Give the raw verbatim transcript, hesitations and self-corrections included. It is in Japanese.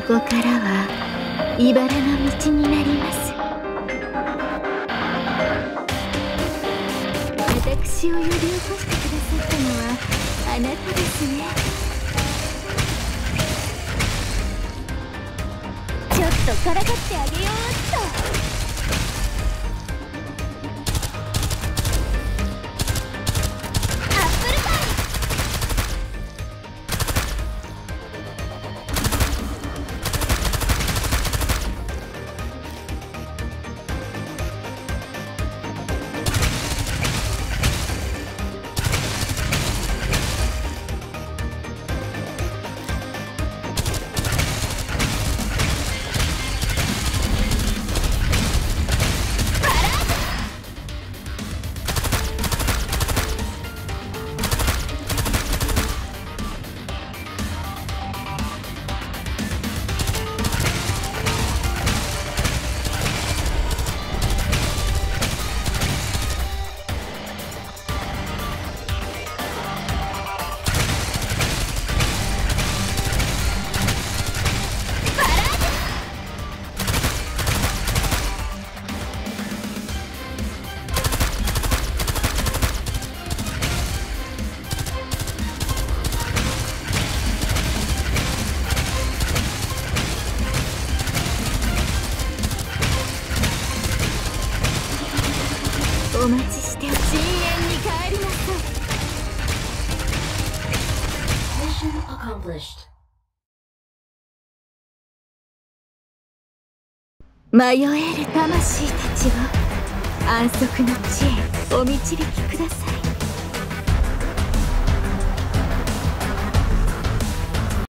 ここからは茨の道になります。私を呼び起こしてくださったのはあなたですね。ちょっとからかってあげようっと。お待ちして深淵に帰りなさい。Mission accomplished。迷える魂たちを安息の地へお導きください。